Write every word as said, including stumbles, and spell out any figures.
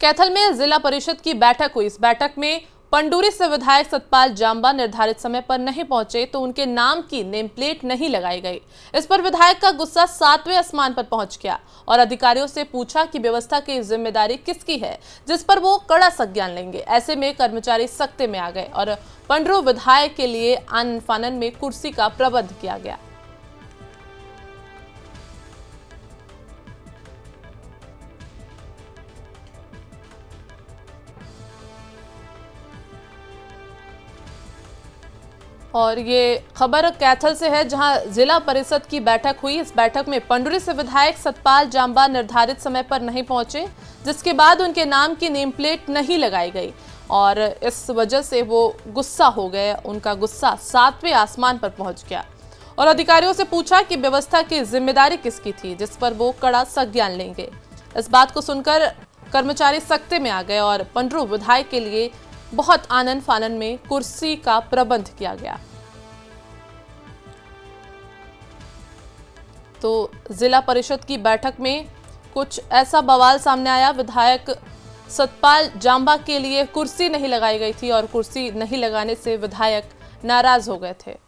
कैथल में जिला परिषद की बैठक हुई। इस बैठक में पूंडरी से विधायक सतपाल जांबा निर्धारित समय पर नहीं पहुंचे तो उनके नाम की नेम प्लेट नहीं लगाई गई। इस पर विधायक का गुस्सा सातवें आसमान पर पहुंच गया और अधिकारियों से पूछा कि व्यवस्था की जिम्मेदारी किसकी है, जिस पर वो कड़ा संज्ञान लेंगे। ऐसे में कर्मचारी सख्ते में आ गए और पूंडरी विधायक के लिए आनन फानन में कुर्सी का प्रबंध किया गया। और ये खबर कैथल से है, जहां जिला परिषद की बैठक हुई। इस बैठक में पूंडरी से विधायक सतपाल जांबा निर्धारित समय पर नहीं पहुंचे, जिसके बाद उनके नाम की नेम प्लेट नहीं लगाई गई और इस वजह से वो गुस्सा हो गए। उनका गुस्सा सातवें आसमान पर पहुंच गया और अधिकारियों से पूछा कि व्यवस्था की जिम्मेदारी किसकी थी, जिस पर वो कड़ा संज्ञान लेंगे। इस बात को सुनकर कर्मचारी सख्ते में आ गए और पूंडरी विधायक के लिए बहुत आनन फानन में कुर्सी का प्रबंध किया गया। तो जिला परिषद की बैठक में कुछ ऐसा बवाल सामने आया। विधायक सतपाल जांबा के लिए कुर्सी नहीं लगाई गई थी और कुर्सी नहीं लगाने से विधायक नाराज हो गए थे।